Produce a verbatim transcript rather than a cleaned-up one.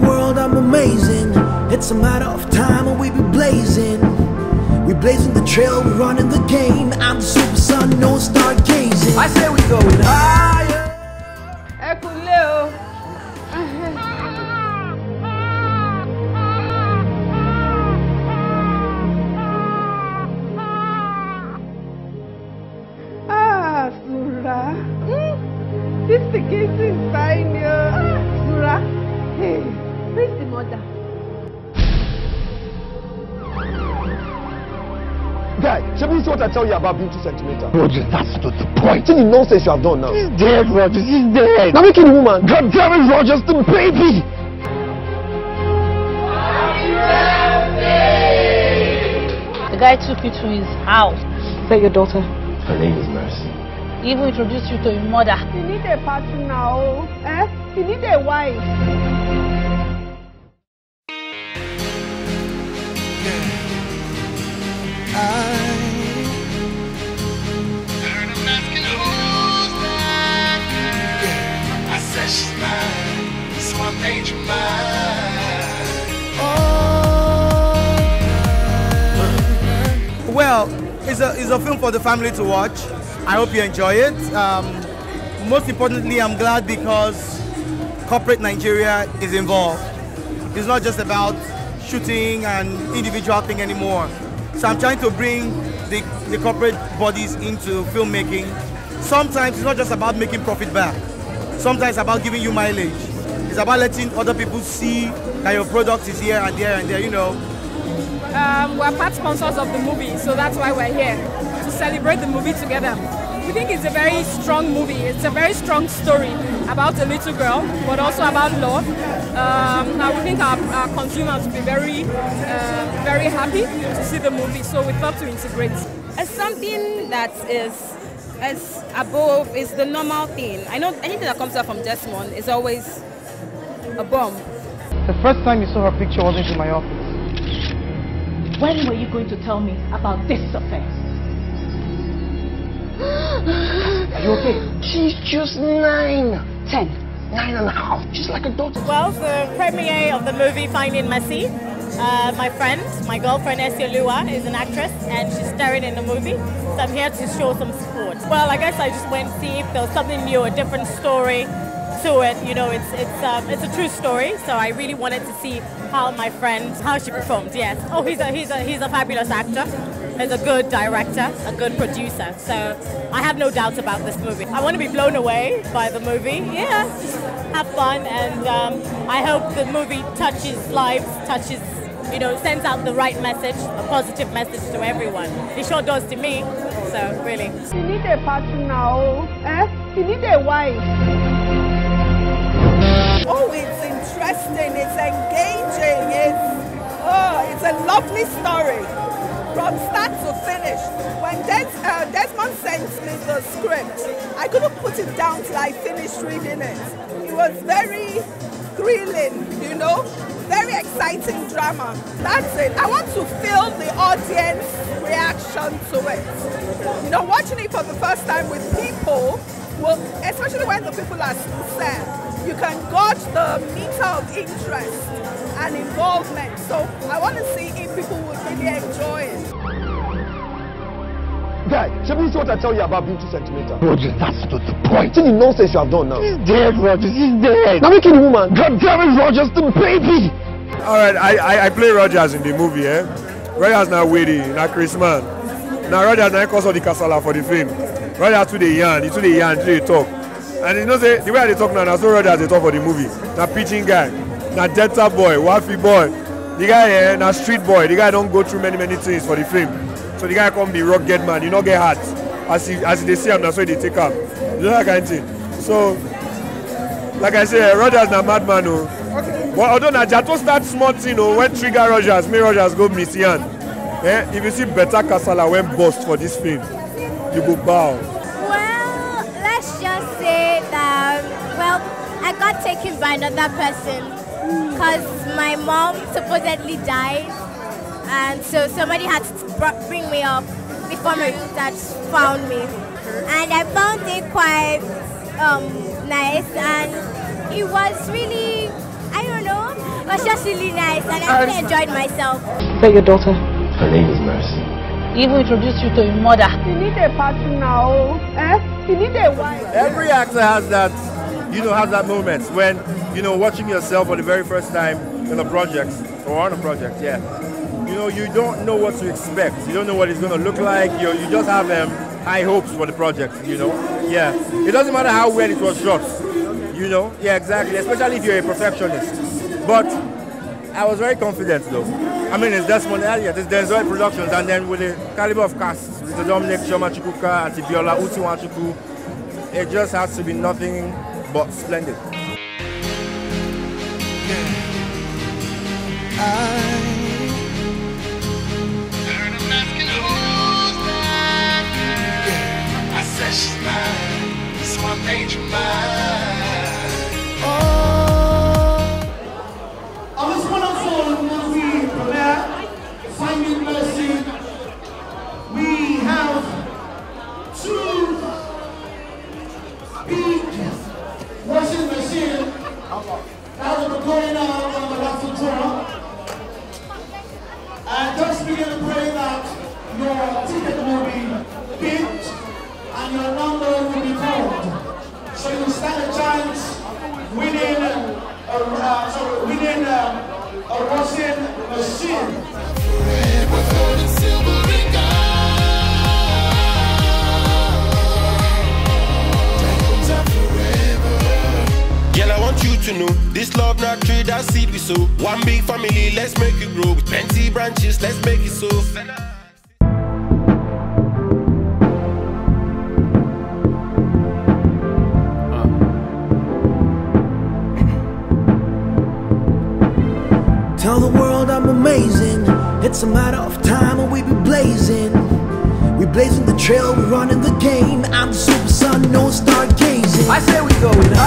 world, I'm amazing. It's a matter of time and we be blazing. We blazing the trail, we running the game. I'm the super sun, no stargazing. I say we going higher. Ah, Sura. Mm. This the case inside you. Ah, Sura. Hey, where's the mother? Guy, should this is what I tell you about beauty centimeter. Rogers, that's not the point. See the nonsense you have done now. He's dead, Rogers, he's dead. Now we kill the woman. God damn it, Rogers, the baby! The guy took you to his house. Is that your daughter? Her name is Mercy. He even introduced you to your mother. You need a partner now. Eh? You need a wife. Well, it's a, it's a film for the family to watch. I hope you enjoy it. Um, most importantly, I'm glad because corporate Nigeria is involved. It's not just about shooting and individual thing anymore. So I'm trying to bring the, the corporate bodies into filmmaking. Sometimes it's not just about making profit back. Sometimes it's about giving you mileage. It's about letting other people see that your product is here and there and there, you know. Um, we're part sponsors of the movie, so that's why we're here, to celebrate the movie together. We think it's a very strong movie. It's a very strong story about a little girl, but also about love. Um, and we think our, our consumers will be very, uh, very happy to see the movie, so we thought to integrate. It's something that is... as above is the normal thing. I know anything that comes out from Desmond is always a bomb. The first time you saw her picture wasn't in my office. When were you going to tell me about this affair? Are you okay? She's just nine. Ten. Nine and a half. She's like a daughter. Well, the premiere of the movie Finding Mercy. Uh, my friend, my girlfriend Esio Lua is an actress and she's starring in the movie, so I'm here to show some support. Well, I guess I just went to see if there was something new, a different story to it. You know, it's it's um, it's a true story, so I really wanted to see how my friend, how she performed. Yes. Oh, he's a he's a he's a fabulous actor. He's a good director, a good producer. So I have no doubts about this movie. I want to be blown away by the movie. Yeah, just have fun, and um, I hope the movie touches lives, touches. You know, sends out the right message, a positive message to everyone. It sure does to me, so really. You need a partner now, eh? You need a wife. Oh, it's interesting, it's engaging, it's, oh, it's a lovely story, from start to finish. When Des, uh, Desmond sent me the script, I couldn't put it down till I finished reading it. It was very thrilling, you know? Very exciting drama. That's it. I want to feel the audience reaction to it. You know, watching it for the first time with people, well, especially when the people are sad, you can gauge the meter of interest and involvement. So I want to see if people would really enjoy it. Guy, should this is what I tell you about beauty centimeter. Rogers, that's not the point. See the nonsense you have done now. He's dead, Rogers, he's dead. Now we kill the woman. God damn it, Rogers, the baby. Alright, I, I I play Rogers in the movie, eh? Rogers now weedy, now Christmas. Now Rogers now cause all the casala for the film. Rogers to the yarn, to the yarn, to the talk. And you know say the way they talk now, now so Rogers they talk for the movie. Now pitching guy, now Delta boy, Wafi boy. The guy eh, now street boy, the guy don't go through many, many things for the film. So the guy come be rugged man, you not get hurt. As he, as they see him, that's why they take him. You know that kind of thing. So, like I say, Rogers na madman. Oh. Okay. But although na Jato start small thing, you know, when trigger Rogers, me Rogers go Missian. Eh? If you see better Kasala when bust for this film, you go bow. Well, let's just say that, well, I got taken by another person because my mom supposedly died. And so somebody had to bring me up before my research found me. And I found it quite um, nice, and it was really, I don't know, was just really nice and I really enjoyed myself. But your daughter? Her name is Mercy. He will introduce you to your mother. You need a partner now. Eh? You need a wife. Every actor has that, you know, has that moment when, you know, watching yourself for the very first time in a project or on a project, yeah. You know, you don't know what to expect. You don't know what it's going to look like. You, you just have um, high hopes for the project, you know. Yeah. It doesn't matter how well it was shot, you know. Yeah, exactly. Especially if you're a perfectionist. But I was very confident, though. I mean, it's Desmond Elliot, it's Denzel Productions, and then with the caliber of cast, Rita Dominic, Chioma Chukwuka, and Biola Uti Nwachukwu, it just has to be nothing but splendid. I she's mine, it's one angel mine. Oh, on this wonderful movie premiere, Finding Mercy, we have two big washing machines that will be going on on the raffle draw. I just begin to pray that your ticket will be picked and your number will be called, so you stand a chance winning a, a, uh, sorry, winning a, a washing machine. Red with gold and silver and gold. Girl, I want you to know this love not trade that seed we sow. One big family, let's make it grow. With plenty branches, let's make it so. Tell the world I'm amazing. It's a matter of time and we be blazing. We blazing the trail, we running the game. I'm the super sun, no stargazing. I say we going up.